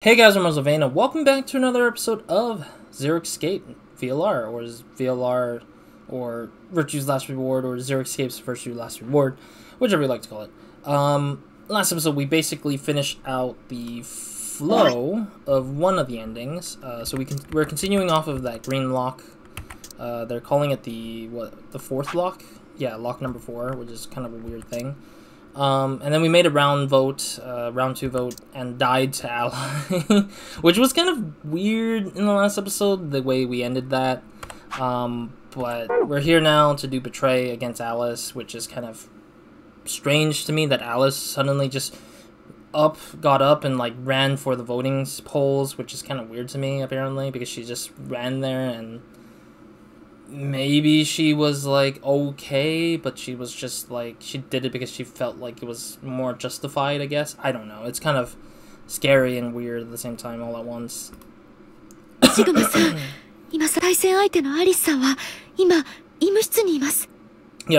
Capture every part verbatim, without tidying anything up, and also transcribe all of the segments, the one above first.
Hey guys, I'm Rosalvana. Welcome back to another episode of Zero Escape V L R, or V L R, or Virtue's Last Reward, or Zero Escape's Virtue's Last Reward, whichever you like to call it. Um, last episode, we basically finished out the flow of one of the endings. Uh, so we can, we're continuing off of that green lock. Uh, they're calling it the what the fourth lock? Yeah, lock number four, which is kind of a weird thing. Um, and then we made a round vote, uh, round two vote, and died to ally, which was kind of weird in the last episode, the way we ended that. Um, but we're here now to do Betray against Alice, which is kind of strange to me that Alice suddenly just up, got up and like ran for the voting polls, which is kind of weird to me apparently, because she just ran there and maybe she was like okay, but she was just like, she did it because she felt like it was more justified, I guess. I don't know, it's kind of scary and weird at the same time all at once. Yeah,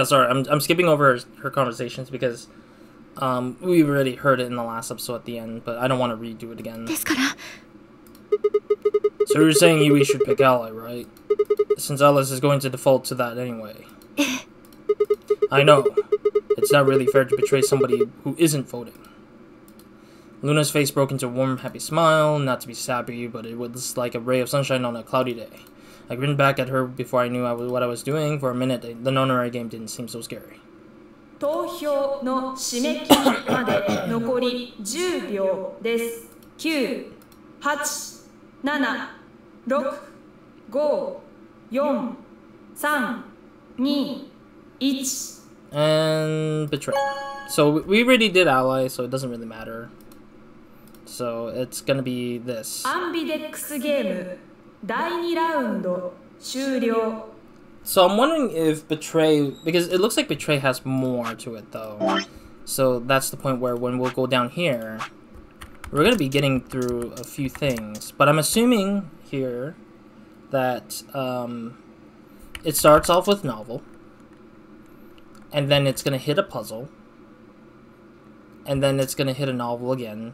sorry, I'm, I'm skipping over her, her conversations because um, we already heard it in the last episode at the end, but I don't want to redo it again. So you're saying we should pick ally, right? Since Alice is going to default to that anyway. I know. It's not really fair to betray somebody who isn't voting. Luna's face broke into a warm, happy smile, not to be sappy, but it was like a ray of sunshine on a cloudy day. I grinned back at her before I knew I was, what I was doing. For a minute, the non-array game didn't seem so scary. And betray. So we already did ally, so it doesn't really matter. So it's gonna be this. Ambidex Game, second round,終了. So I'm wondering if betray, because it looks like betray has more to it though. So that's the point where when we'll go down here, we're gonna be getting through a few things, but I'm assuming here that um, it starts off with novel, and then it's gonna hit a puzzle, and then it's gonna hit a novel again,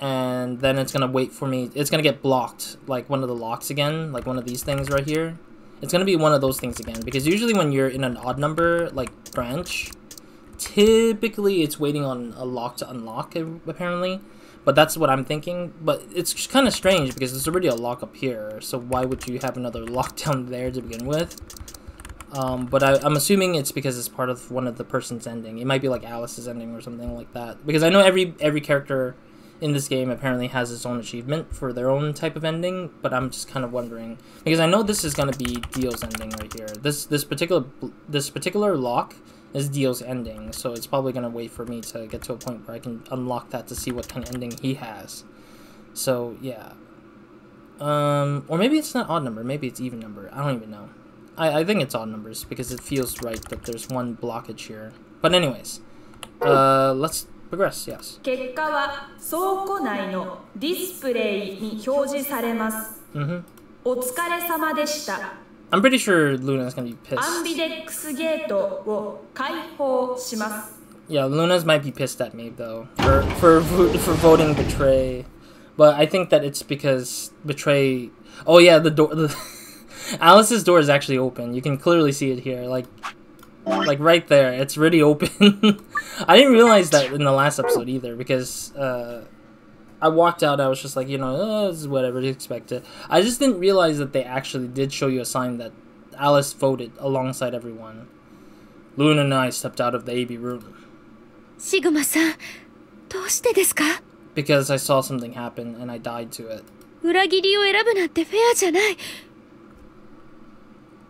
and then it's gonna wait for me. It's gonna get blocked, like one of the locks again, like one of these things right here. It's gonna be one of those things again, because usually when you're in an odd number like branch, typically it's waiting on a lock to unlock apparently, but that's what I'm thinking. But it's kind of strange because there's already a lock up here, so why would you have another lock down there to begin with? Um, but I, I'm assuming it's because it's part of one of the person's ending. It might be like Alice's ending or something like that, because I know every every character in this game apparently has its own achievement for their own type of ending. But I'm just kind of wondering, because I know this is going to be Dio's ending right here. This this particular this particular lock is Dio's ending, so it's probably going to wait for me to get to a point where I can unlock that to see what kind of ending he has. So, yeah. Um, or maybe it's not odd number, maybe it's even number, I don't even know. I, I think it's odd numbers, because it feels right that there's one blockage here. But anyways, uh, let's progress, yes. Mm-hmm. I'm pretty sure Luna's gonna be pissed. Yeah, Luna's might be pissed at me though for, for for voting betray, but I think that it's because betray. Oh yeah, the door. The Alice's door is actually open. You can clearly see it here, like like right there. It's really open. I didn't realize that in the last episode either, because uh, I walked out, I was just like, you know, oh, this is whatever you expected. I just didn't realize that they actually did show you a sign that Alice voted alongside everyone. Luna and I stepped out of the A B room. Shiguma-san, why desu ka? Because I saw something happen and I died to it. Uragiri o erabu nante fair janai.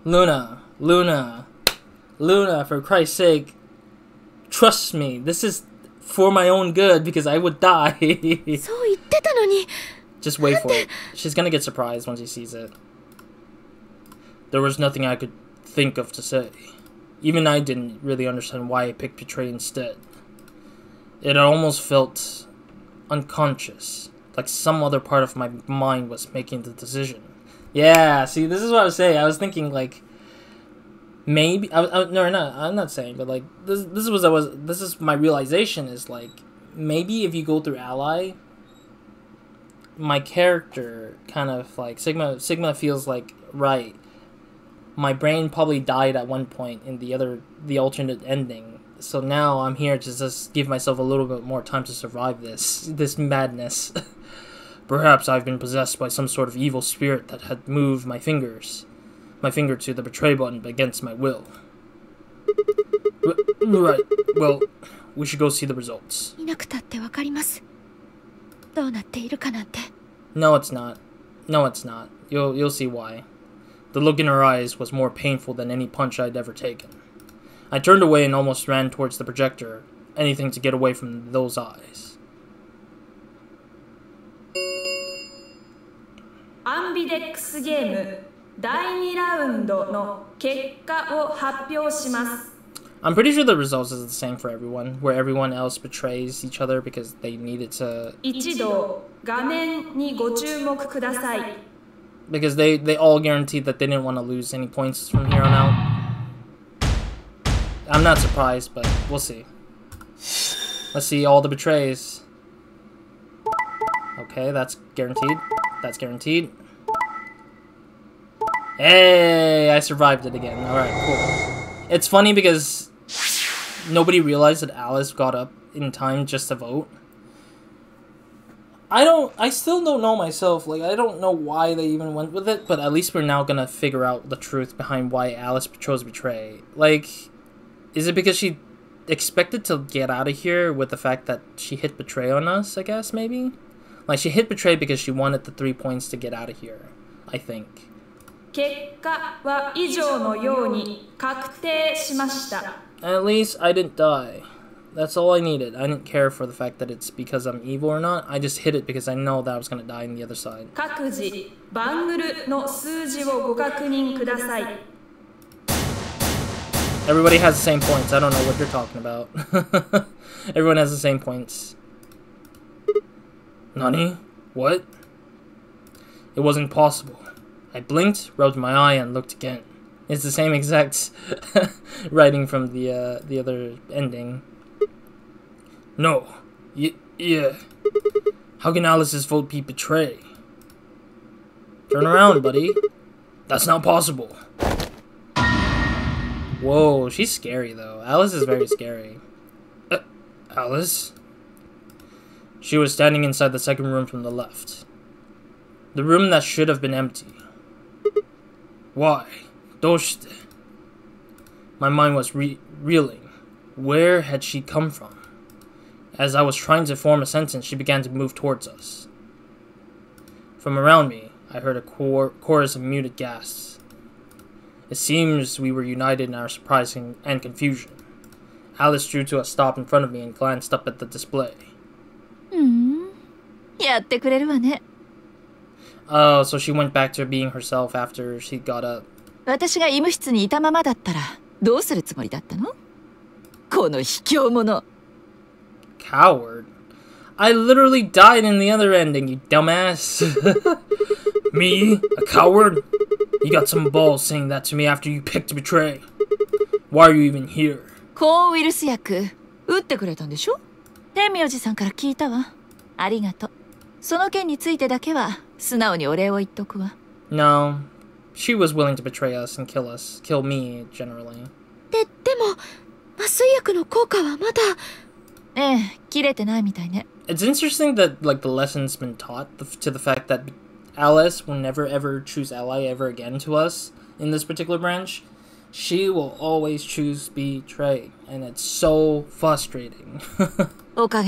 Luna, Luna, Luna, for Christ's sake, trust me, this is for my own good, because I would die. Just wait for it. She's gonna get surprised once she sees it. There was nothing I could think of to say. Even I didn't really understand why I picked Betray instead. It almost felt unconscious, like some other part of my mind was making the decision. Yeah, see, this is what I was saying. I was thinking like, maybe I, I no, not I'm not saying, but like this this was I was this is my realization is like, maybe if you go through ally, my character kind of like Sigma Sigma feels like right. My brain probably died at one point in the other the alternate ending. So now I'm here to just give myself a little bit more time to survive this this madness. Perhaps I've been possessed by some sort of evil spirit that had moved my fingers. My finger to the betray button against my will. Right. Well, we should go see the results. No, it's not. No, it's not. You'll you'll see why. The look in her eyes was more painful than any punch I'd ever taken. I turned away and almost ran towards the projector, anything to get away from those eyes. Ambidex Game. I'm pretty sure the results is the same for everyone, where everyone else betrays each other because they needed to. Because they, they all guaranteed that they didn't want to lose any points from here on out. I'm not surprised, but we'll see. Let's see all the betrays. Okay, that's guaranteed. That's guaranteed. Hey, I survived it again. Alright, cool. It's funny because nobody realized that Alice got up in time just to vote. I don't... I still don't know myself. Like, I don't know why they even went with it, but at least we're now gonna figure out the truth behind why Alice chose Betray. Like, is it because she expected to get out of here with the fact that she hit Betray on us, I guess, maybe? Like, she hit Betray because she wanted the three points to get out of here, I think. At least I didn't die. That's all I needed. I didn't care for the fact that it's because I'm evil or not. I just hit it because I know that I was going to die on the other side. Everybody has the same points. I don't know what you're talking about. Everyone has the same points. Nani? What? It wasn't possible. I blinked, rubbed my eye, and looked again. It's the same exact writing from the uh, the other ending. No. Y yeah. How can Alice's vote be betray? Turn around, buddy. That's not possible. Whoa, she's scary, though. Alice is very scary. Uh, Alice? She was standing inside the second room from the left. The room that should have been empty. Why? Doshite? My mind was re reeling. Where had she come from? As I was trying to form a sentence, she began to move towards us. From around me, I heard a cor chorus of muted gasps. It seems we were united in our surprise and confusion. Alice drew to a stop in front of me and glanced up at the display. Mm. Oh, so she went back to being herself after she got up. Coward? I literally died in the other ending, you dumbass. Me? A coward? You got some balls saying that to me after you picked Betray. Why are you even here? No. She was willing to betray us and kill us. Kill me, generally. It's interesting that, like, the lesson's been taught to the fact that Alice will never ever choose ally ever again to us in this particular branch. She will always choose betray, and it's so frustrating. Hmm. Uh-huh.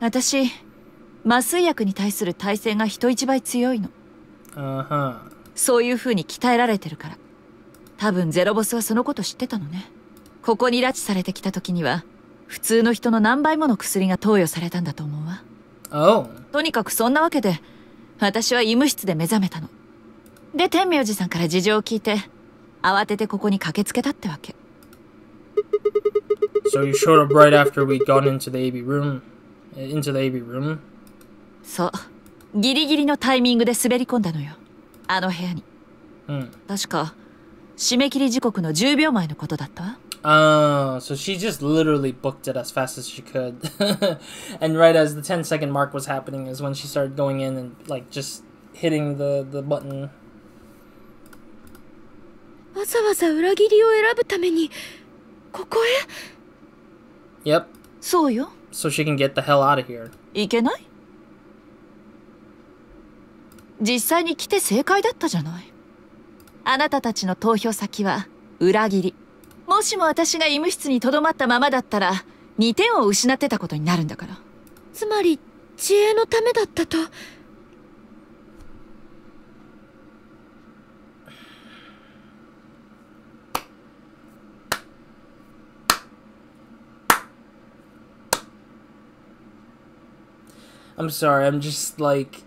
Oh. So you showed up right after we got into the A B room. Into the A B room. So, hmm. Oh, so she just literally booked it as fast as she could. And right as the ten second mark was happening is when she started going in and like just hitting the, the button. Yep. So she can get the hell out of here. I'm sorry, I'm just like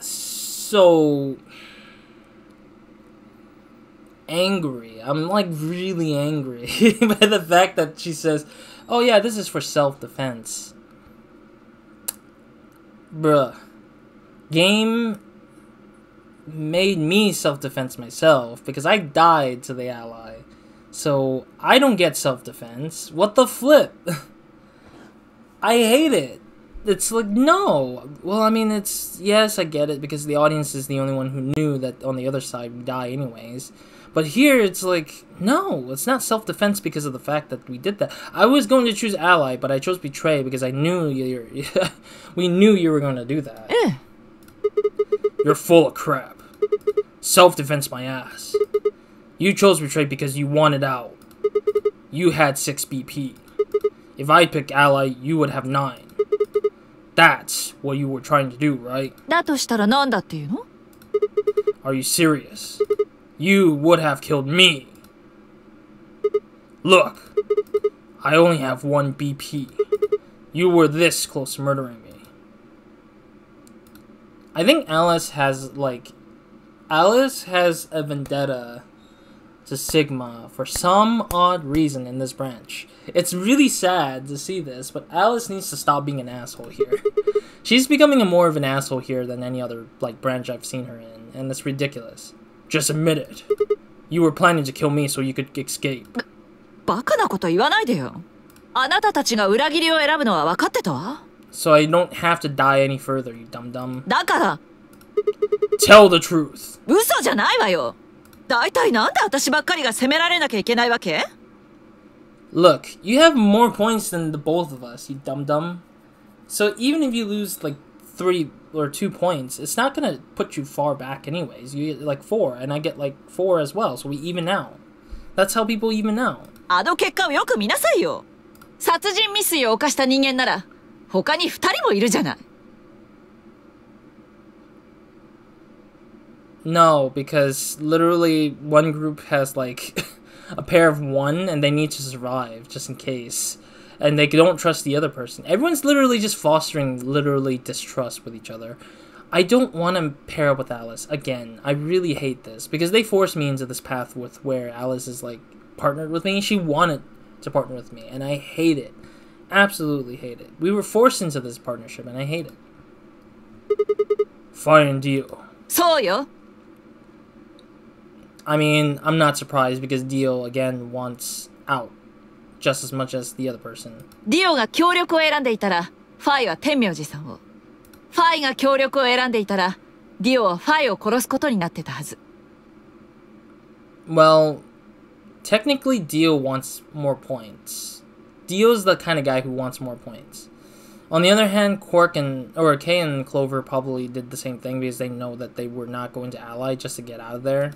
so angry. I'm like really angry by the fact that she says, oh yeah, this is for self-defense. Bruh. Game made me self-defense myself because I died to the ally. So I don't get self-defense. What the flip? I hate it. It's like, no. Well, I mean, it's, yes, I get it, because the audience is the only one who knew that on the other side we die anyways. But here, it's like, no, it's not self-defense because of the fact that we did that. I was going to choose ally, but I chose betray because I knew you were, we knew you were going to do that. Eh. You're full of crap. Self-defense my ass. You chose betray because you wanted out. You had six B P. If I pick ally, you would have nine. That's what you were trying to do, right? Are you serious? You would have killed me. Look, I only have one B P. You were this close to murdering me. I think Alice has, like... Alice has a vendetta to Sigma for some odd reason in this branch. It's really sad to see this, but Alice needs to stop being an asshole here. She's becoming a more of an asshole here than any other like branch I've seen her in, and it's ridiculous. Just admit it. You were planning to kill me so you could escape. So I don't have to die any further, you dum-dum. Tell the truth. Look, you have more points than the both of us, you dum-dum. So even if you lose, like, three or two points, it's not gonna put you far back anyways. You get, like, four, and I get, like, four as well, so we even out. That's how people even out. No, because literally one group has like a pair of one and they need to survive just in case. And they don't trust the other person. Everyone's literally just fostering literally distrust with each other. I don't want to pair up with Alice again. I really hate this because they forced me into this path with where Alice is like partnered with me. She wanted to partner with me and I hate it. Absolutely hate it. We were forced into this partnership and I hate it. Fine deal. So yo. I mean, I'm not surprised because Dio, again, wants out just as much as the other person. Well, technically Dio wants more points. Dio's the kind of guy who wants more points. On the other hand, Quark and, or Kay and Clover probably did the same thing because they know that they were not going to ally just to get out of there.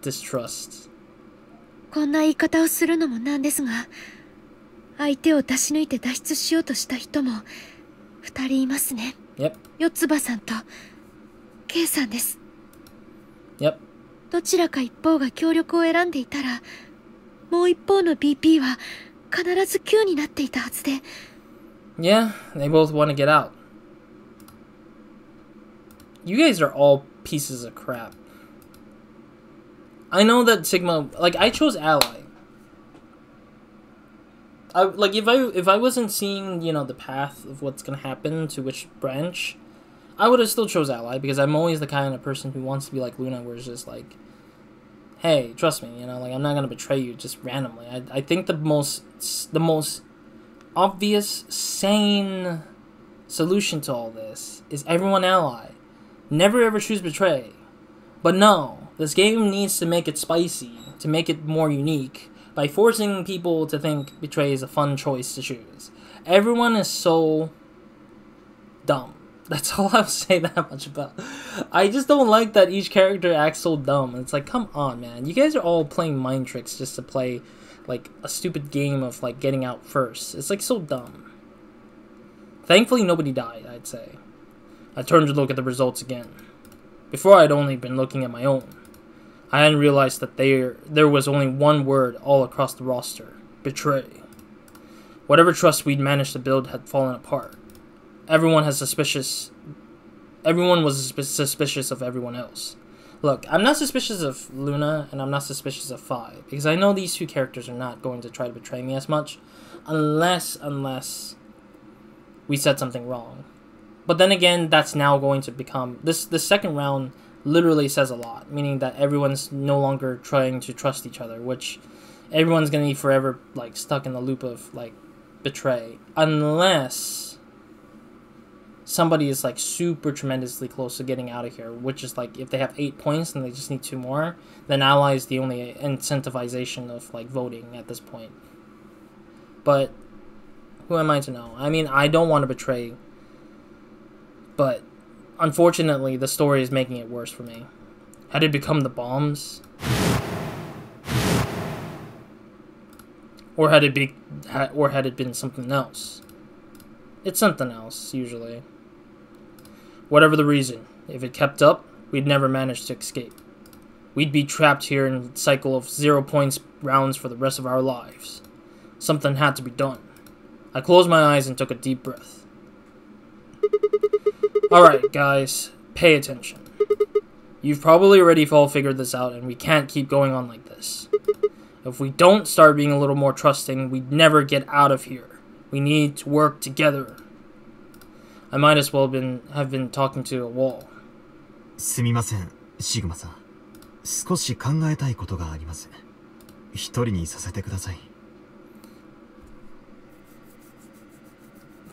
Distrust. Yep. Yep. Yeah, they both want to get out. You guys are all pieces of crap. I know that Sigma, like, I chose ally. I, like, if I if I wasn't seeing, you know, the path of what's going to happen to which branch, I would have still chose ally because I'm always the kind of person who wants to be like Luna, where it's just like, hey, trust me, you know, like, I'm not gonna betray you just randomly. I, I think the most, the most obvious, sane solution to all this is everyone ally. Never ever choose betray. But no, this game needs to make it spicy, to make it more unique, by forcing people to think betray is a fun choice to choose. Everyone is so dumb. That's all I'll say that much about. I just don't like that each character acts so dumb. It's like, come on, man. You guys are all playing mind tricks just to play, like, a stupid game of, like, getting out first. It's, like, so dumb. Thankfully, nobody died, I'd say. I turned to look at the results again. Before, I'd only been looking at my own. I hadn't realized that there, there was only one word all across the roster. Betray. Whatever trust we'd managed to build had fallen apart. Everyone has suspicious... Everyone was suspicious of everyone else. Look, I'm not suspicious of Luna, and I'm not suspicious of Phi, because I know these two characters are not going to try to betray me as much, unless, unless we said something wrong. But then again, that's now going to become... This, this second round literally says a lot, meaning that everyone's no longer trying to trust each other, which everyone's going to be forever, like, stuck in the loop of, like, betray. Unless... somebody is, like, super tremendously close to getting out of here, which is, like, if they have eight points and they just need two more, then ally is the only incentivization of, like, voting at this point. But who am I to know? I mean, I don't want to betray, but unfortunately, the story is making it worse for me. Had it become the bombs? Or had it be, or had it been something else? It's something else, usually. Whatever the reason, if it kept up, we'd never manage to escape. We'd be trapped here in a cycle of zero points rounds for the rest of our lives. Something had to be done. I closed my eyes and took a deep breath. Alright, guys, pay attention. You've probably already all figured this out, and we can't keep going on like this. If we don't start being a little more trusting, we'd never get out of here. We need to work together. I might as well been have been talking to a wall. すみません、シグマさん。少し考えたいことがあります。一人にさせてください。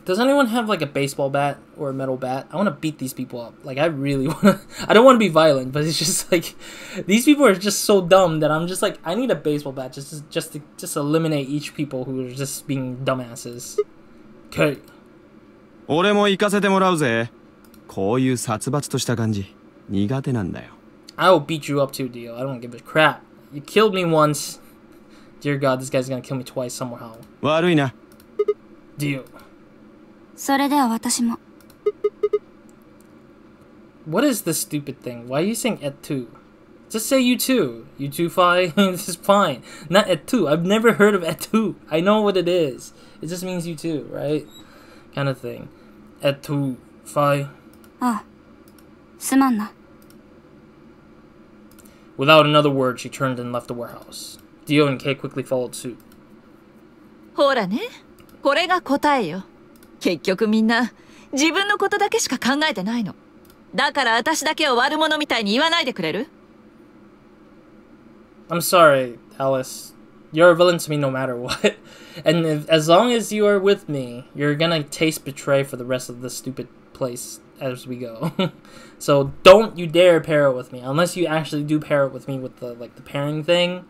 Does anyone have like a baseball bat or a metal bat? I want to beat these people up. Like I really want to. I don't want to be violent, but it's just like these people are just so dumb that I'm just like I need a baseball bat just just to just eliminate each people who are just being dumbasses. Okay. 俺も行かせてもらうぜ。こういう殺伐とした感じ苦手なんだよ。I will beat you up too, Dio. I don't give a crap. You killed me once. Dear God, this guy's gonna kill me twice somehow. 悪いな。Dio. それでは私も。What is this stupid thing? Why are you saying et tu? Just say you too. You too, Phi. This is fine. Not et tu. I've never heard of et tu. I know what it is. It just means you too, right? Kind of thing. Et tu, Phi. Ah. Sumanna. Without another word, she turned and left the warehouse. Dio and Kei quickly followed suit. ほらね。これが答えよ。結局みんな自分のことだけしか考えてないの。だから私だけを悪者みたいに言わないでくれる? I'm sorry, Alice. You're a villain to me no matter what. And if, as long as you are with me, you're gonna taste betray for the rest of this stupid place as we go. So don't you dare pair it with me. Unless you actually do pair it with me with the like the pairing thing.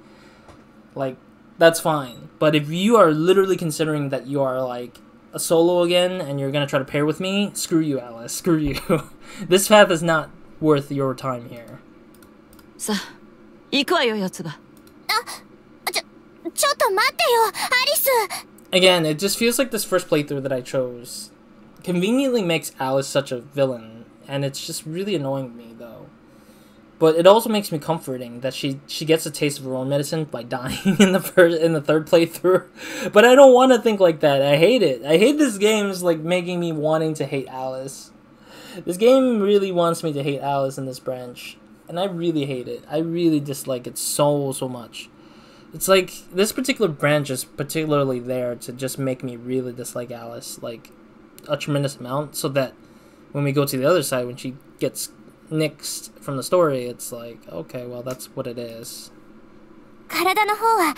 Like, that's fine. But if you are literally considering that you are like a solo again and you're gonna try to pair with me, screw you, Alice, screw you. This path is not worth your time here. So, again, it just feels like this first playthrough that I chose conveniently makes Alice such a villain, and it's just really annoying me though. But it also makes me comforting that she she gets a taste of her own medicine by dying in the first in the third playthrough. But I don't want to think like that. I hate it. I hate this game's like making me wanting to hate Alice. This game really wants me to hate Alice in this branch, and I really hate it. I really dislike it so so much. It's like this particular branch is particularly there to just make me really dislike Alice like a tremendous amount, so that when we go to the other side, when she gets nixed from the story, it's like, okay, well, that's what it is. 体の方は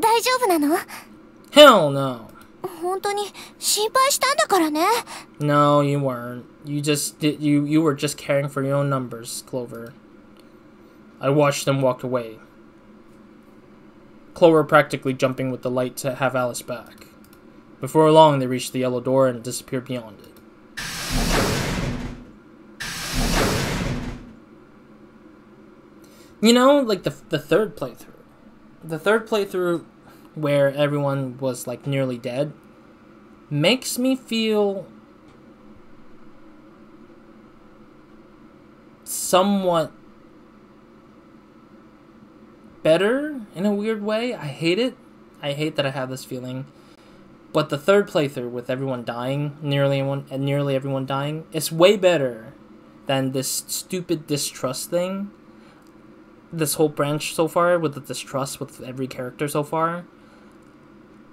大丈夫なの? Hell no. 本当に心配したんだからね。 No, you weren't. You just did. You you were just caring for your own numbers, Clover. I watched them walk away. Clover practically jumping with the light to have Alice back. Before long, they reached the yellow door and disappeared beyond it. You know, like the the third playthrough. The third playthrough where everyone was like nearly dead makes me feel somewhat better in a weird way. I hate it. I hate that I have this feeling. But the third playthrough with everyone dying, nearly everyone, nearly everyone dying, it's way better than this stupid distrust thing. This whole branch so far with the distrust with every character so far.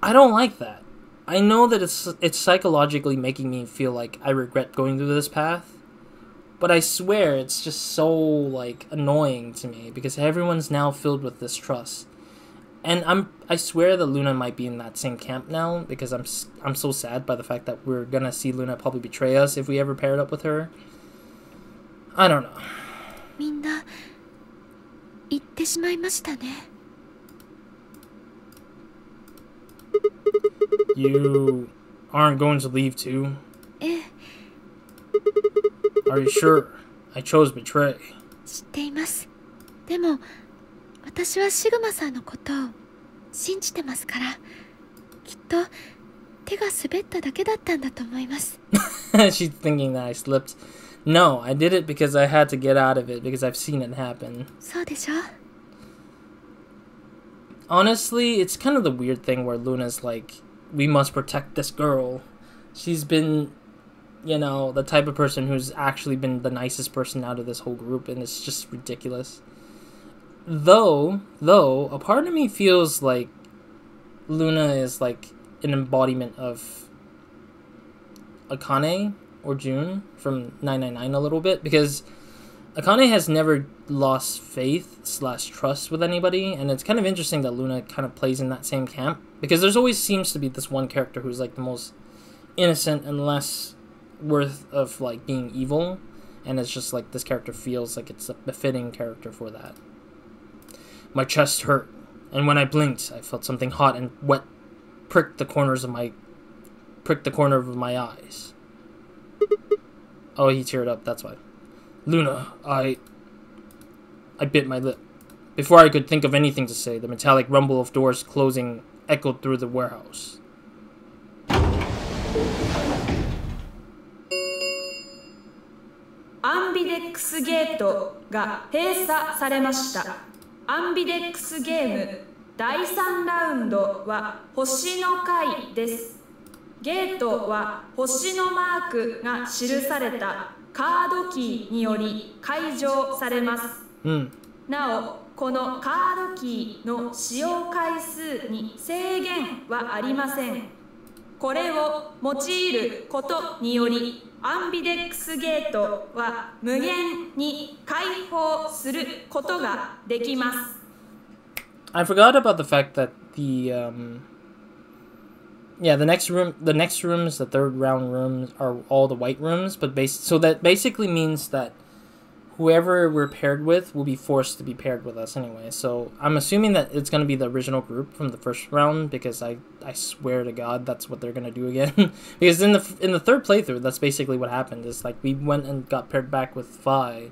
I don't like that. I know that it's it's psychologically making me feel like I regret going through this path, but I swear it's just so like annoying to me because everyone's now filled with distrust, and I'm I swear that Luna might be in that same camp now because I'm I'm so sad by the fact that we're gonna see Luna probably betray us if we ever paired up with her. I don't know. みんな 行ってしまいましたね。 You aren't going to leave too? ええ。Are you sure? I chose betray. 知っています。でも私はシグマさんのことを信じてますから、きっと手が滑っただけだったんだと思います。She's thinking that I slipped. No, I did it because I had to get out of it because I've seen it happen. Honestly, it's kind of the weird thing where Luna's like, we must protect this girl. She's been, you know, the type of person who's actually been the nicest person out of this whole group, and it's just ridiculous. Though, though, a part of me feels like Luna is like an embodiment of Akane. Or June from nine nine nine a little bit, because Akane has never lost faith slash trust with anybody, and it's kind of interesting that Luna kind of plays in that same camp, because there's always seems to be this one character who's like the most innocent and less worth of like being evil, and it's just like this character feels like it's a befitting character for that. My chest hurt, and when I blinked, I felt something hot and wet prick the corners of my prick the corner of my eyes. Oh, he teared up, that's why. Luna, I... I bit my lip. Before I could think of anything to say, the metallic rumble of doors closing echoed through the warehouse. Ambidex Gate が閉鎖されました。Ambidex Game だいさんラウンドは星の回です。 ゲートは星のマークが記されたカードキーにより解錠されます。うん、なお、このカードキーの使用回数に制限はありません。これを用いることにより、アンビデックスゲートは無限に開放することができます。 I forgot about the fact that the um Yeah, the next room, the next rooms, the third round rooms are all the white rooms, but bas so that basically means that whoever we're paired with will be forced to be paired with us anyway. So I'm assuming that it's going to be the original group from the first round, because I I swear to God that's what they're going to do again. Because in the in the third playthrough, that's basically what happened. Is like we went and got paired back with Fi,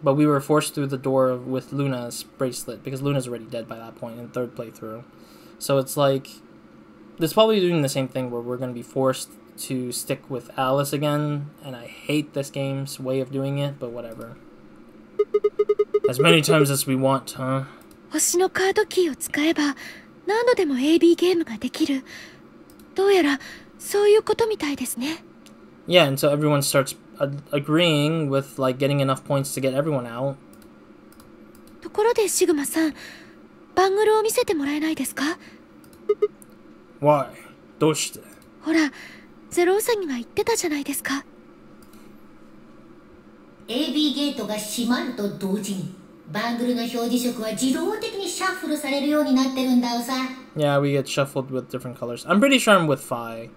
but we were forced through the door with Luna's bracelet because Luna's already dead by that point in the third playthrough. So it's like. This probably doing the same thing where we're going to be forced to stick with Alice again, and I hate this game's way of doing it, but whatever. As many times as we want, huh? 星のカードキーを使えば何度でも A B ゲームができる。どうやらそういうことみたいですね。Yeah, and so everyone starts agreeing with like getting enough points to get everyone out. ところでシグマさん、バングルを見せてもらえないですか? Why? どうして? ほら、ゼロウサギが言ってたじゃないですか。 A B ゲートが閉まると同時にバングルの表示色は自動的にシャッフルされるようになってるんだよさ。Yeah, we get shuffled with different colors. I'm pretty sure I'm with Phi,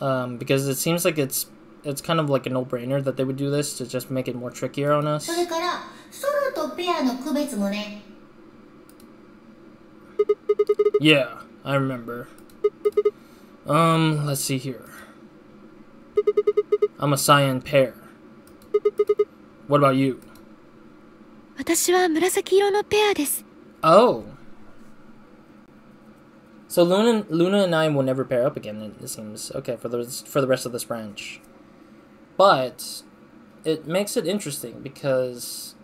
um, because it seems like it's it's kind of like a no-brainer that they would do this to just make it more trickier on us. それからソロとペアの区別もね。Yeah, I remember. Um, let's see here. I'm a cyan pair. What about you? Oh. So Luna, Luna and I will never pair up again, it seems. Okay, for the, for the rest of this branch. But it makes it interesting because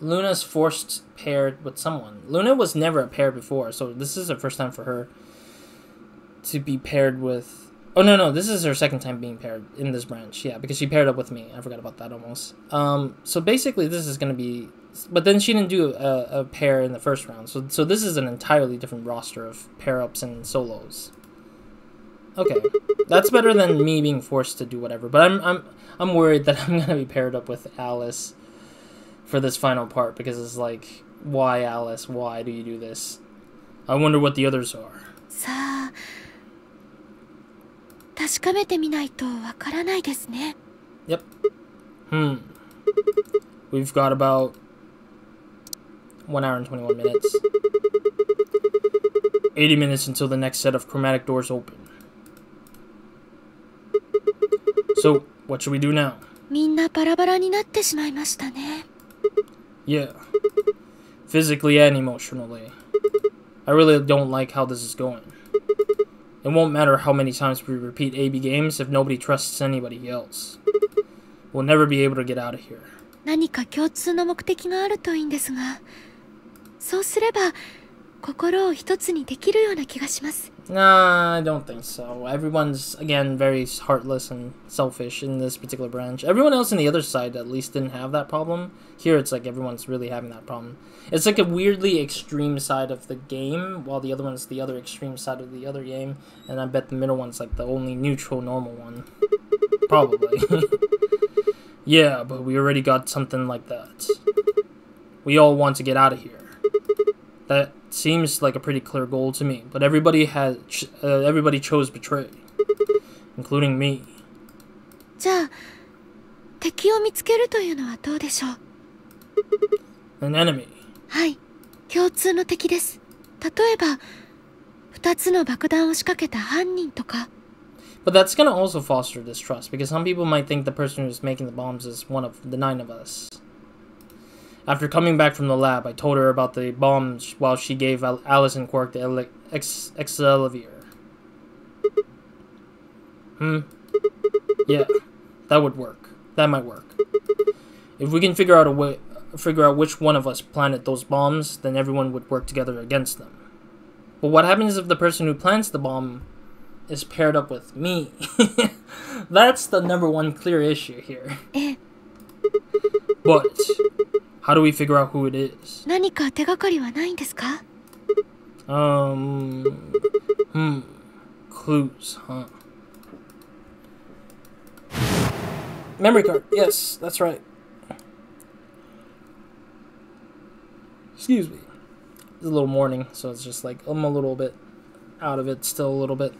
Luna's forced paired with someone. Luna was never a pair before, so this is the first time for her to be paired with... Oh, no, no, this is her second time being paired in this branch. Yeah, because she paired up with me. I forgot about that almost. Um, so basically this is going to be... But then she didn't do a, a pair in the first round. So, so this is an entirely different roster of pair-ups and solos. Okay, that's better than me being forced to do whatever. But I'm, I'm, I'm worried that I'm going to be paired up with Alice for this final part. Because it's like, why Alice? Why do you do this? I wonder what the others are. So... 確かめてみないとわからないですね。Yep. Hmm. We've got about one hour and twenty-one minutes. eighty minutes until the next set of chromatic doors open. So, what should we do now? みんなバラバラになってしまいましたね。Yeah. Physically and emotionally. I really don't like how this is going. It won't matter how many times we repeat A B games if nobody trusts anybody else. We'll never be able to get out of here. Nah, I don't think so. Everyone's, again, very heartless and selfish in this particular branch. Everyone else on the other side at least didn't have that problem. Here it's like everyone's really having that problem. It's like a weirdly extreme side of the game, while the other one's the other extreme side of the other game. And I bet the middle one's like the only neutral normal one. Probably. Yeah, but we already got something like that. We all want to get out of here. That seems like a pretty clear goal to me, but everybody has ch uh, everybody chose betray, including me. An enemy. But that's gonna also foster distrust, because some people might think the person who's making the bombs is one of the nine of us. After coming back from the lab, I told her about the bombs while she gave Alice and Quark the ex Excelsior. Hmm. Yeah, that would work. That might work. If we can figure out a way, figure out which one of us planted those bombs, then everyone would work together against them. But what happens if the person who plants the bomb is paired up with me? That's the number one clear issue here. But how do we figure out who it is? Um, hmm, clues, huh? Memory card, yes, that's right. Excuse me. It's a little morning, so it's just like, I'm a little bit out of it, still a little bit.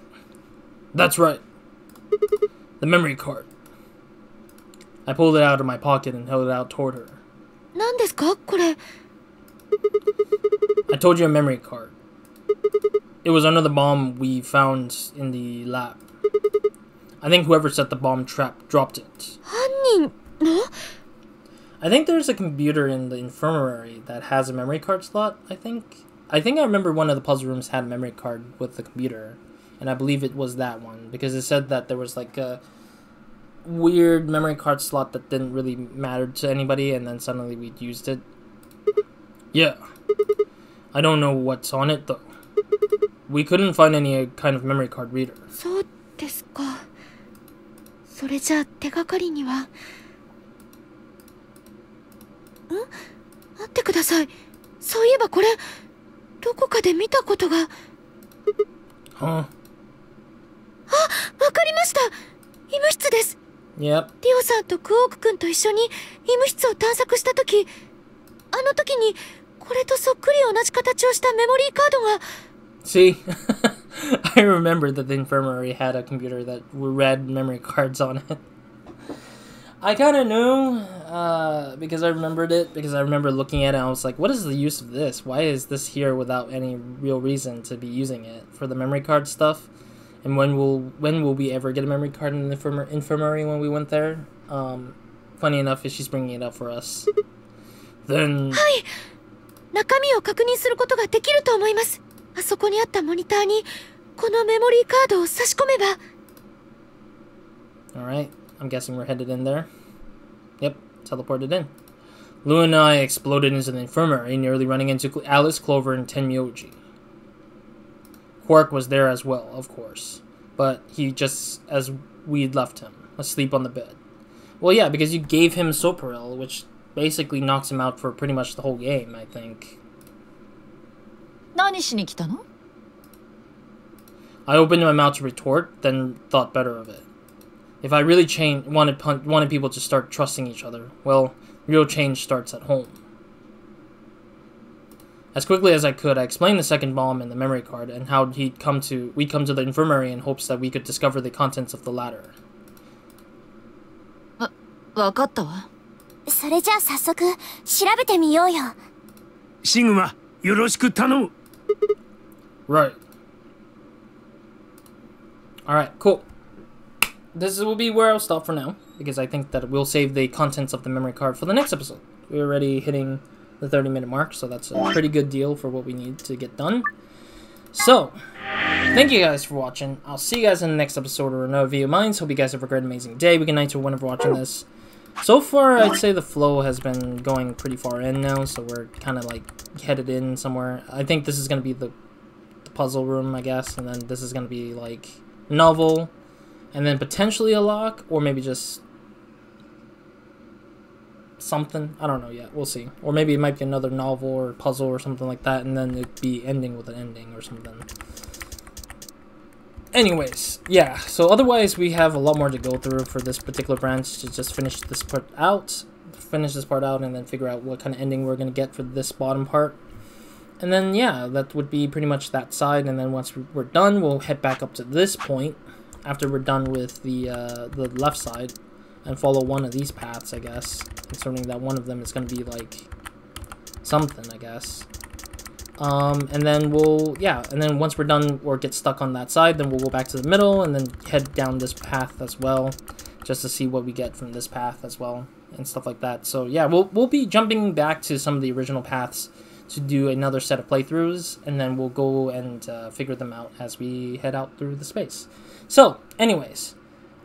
That's right. The memory card. I pulled it out of my pocket and held it out toward her. I told you a memory card. It was under the bomb we found in the lab. I think whoever set the bomb trap dropped it. I think there's a computer in the infirmary that has a memory card slot, I think. I think I remember one of the puzzle rooms had a memory card with the computer, and I believe it was that one, because it said that there was like a weird memory card slot that didn't really matter to anybody, and then suddenly we used it. Yeah. I don't know what's on it, though. We couldn't find any kind of memory card reader. Huh? Yep. あの時にこれとそっくり同じ形をしたメモリーカードが。See, I remember that the infirmary had a computer that read memory cards on it. I kind of knew uh, because I remembered it, because I remember looking at it and I was like, what is the use of this? Why is this here without any real reason to be using it for the memory card stuff? And when will when will we ever get a memory card in the infirm infirmary when we went there? Um, funny enough, is she's bringing it up for us. Then... 中身を確認することができると思います。あそこにあったモニターにこのメモリーカードを差し込めば。All right. I'm guessing we're headed in there. Yep, teleported in. Lou and I exploded into the infirmary, nearly running into Alice, Clover, and Tenmyoji. Quark was there as well, of course. But he just, as we'd left him, asleep on the bed. Well, yeah, because you gave him Soperil, which basically knocks him out for pretty much the whole game, I think. I opened my mouth to retort, then thought better of it. If I really change, wanted wanted people to start trusting each other, well, real change starts at home. As quickly as I could, I explained the second bomb and the memory card, and how he'd come to we'd come to the infirmary in hopes that we could discover the contents of the latter. I understood. それじゃあ早速調べてみようよ。シグマ、よろしく頼む。Right. All right, cool. This will be where I'll stop for now, because I think that we'll save the contents of the memory card for the next episode. We're already hitting the thirty minute mark, so that's a pretty good deal for what we need to get done. So, thank you guys for watching. I'll see you guys in the next episode or another video of mine. Hope you guys have a great, amazing day. Good night to whenever watching this. So far, I'd say the flow has been going pretty far in now, so we're kind of like headed in somewhere. I think this is going to be the, the puzzle room, I guess, and then this is going to be like novel. And then potentially a lock, or maybe just something. I don't know yet. We'll see. Or maybe it might be another novel or puzzle or something like that, and then it'd be ending with an ending or something. Anyways, yeah. So otherwise, we have a lot more to go through for this particular branch to just finish this part out. Finish this part out, and then figure out what kind of ending we're going to get for this bottom part. And then, yeah, that would be pretty much that side. And then once we're done, we'll head back up to this point. After we're done with the uh, the left side, and follow one of these paths, I guess. Concerning that one of them is going to be like something, I guess. Um, and then we'll yeah, and then once we're done or get stuck on that side, then we'll go back to the middle and then head down this path as well, just to see what we get from this path as well and stuff like that. So yeah, we'll we'll be jumping back to some of the original paths to do another set of playthroughs, and then we'll go and uh, figure them out as we head out through the space. So, anyways,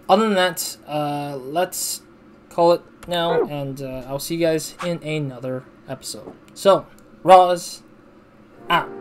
other than that, uh, let's call it now, and uh, I'll see you guys in another episode. So, Roz, out.